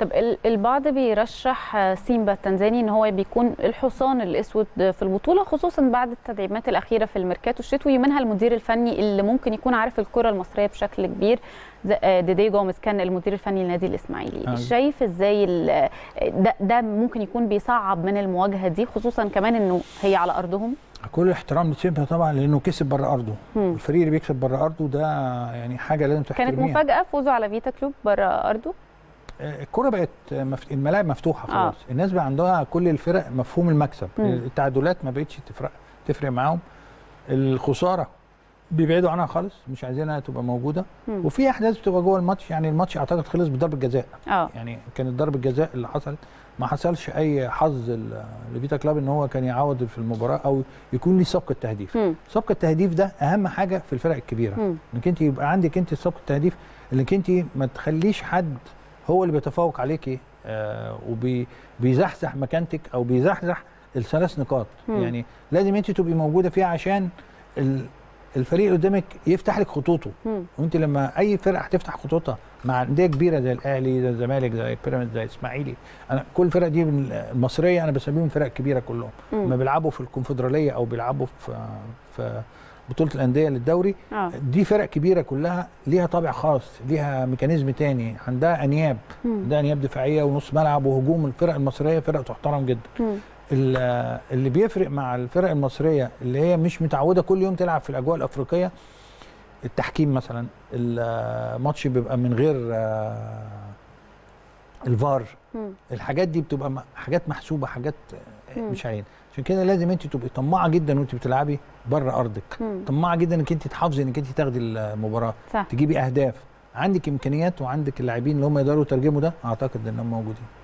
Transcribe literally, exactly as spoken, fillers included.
طب البعض بيرشح سيمبا التنزاني ان هو بيكون الحصان الاسود في البطوله، خصوصا بعد التدعيمات الاخيره في الميركاتو الشتوي، منها المدير الفني اللي ممكن يكون عارف الكره المصريه بشكل كبير، ديدي جوميز كان المدير الفني لنادي الاسماعيلي. آه. شايف ازاي ده, ده ممكن يكون بيصعب من المواجهه دي، خصوصا كمان انه هي على ارضهم؟ كل الاحترام لسيمبا طبعا لانه كسب بره ارضه، والفريق اللي بيكسب بره ارضه ده يعني حاجه لازم تحترميها. كانت مفاجاه فوزه على فيتا كلوب بره ارضه. الكرة بقت مف... الملاعب مفتوحة خلاص، آه. الناس بقى عندها كل الفرق مفهوم المكسب، م. التعادلات ما بقتش تفرق تفرق معاهم، الخسارة بيبعدوا عنها خالص، مش عايزينها تبقى موجودة، م. وفي أحداث بتبقى جوه الماتش، يعني الماتش أعتقد خلص بضربة جزاء، آه. يعني كانت ضربة جزاء اللي حصلت، ما حصلش أي حظ لفيتا كلاب إن هو كان يعوض في المباراة أو يكون ليه سبق التهديف، م. سبق التهديف ده أهم حاجة في الفرق الكبيرة، إنك أنت يبقى عندك أنت سبق التهديف، إنك أنت ما تخليش حد هو اللي بيتفوق عليكي آه وبيزحزح مكانتك او بيزحزح الثلاث نقاط. مم. يعني لازم انت تبقي موجوده فيها عشان الفريق قدامك يفتح لك خطوطه، مم. وانت لما اي فرقه هتفتح خطوطها مع انديه كبيره زي الاهلي زي الزمالك زي البيراميدز زي الاسماعيلي، انا كل الفرق دي المصريه انا بسميهم فرق كبيره كلهم، لما بيلعبوا في الكونفدراليه او بيلعبوا في في بطولة الأندية للدوري، آه. دي فرق كبيرة كلها ليها طابع خاص، ليها ميكانيزم تاني، عندها أنياب، عندها أنياب دفاعية ونص ملعب وهجوم. الفرق المصرية فرق تحترم جدا. اللي بيفرق مع الفرق المصرية اللي هي مش متعودة كل يوم تلعب في الأجواء الأفريقية، التحكيم مثلا، الماتش بيبقى من غير الفار، مم. الحاجات دي بتبقى حاجات محسوبة، حاجات مم. مش عين. عشان كده لازم انت تبقي طماعه جدا وانت بتلعبي بره ارضك، مم. طماعه جدا انك انت تحافظي انك انت تاخدي المباراه، صح. تجيبي اهداف، عندك امكانيات وعندك اللاعبين اللي هم يقدروا يترجموا ده، اعتقد انهم موجودين.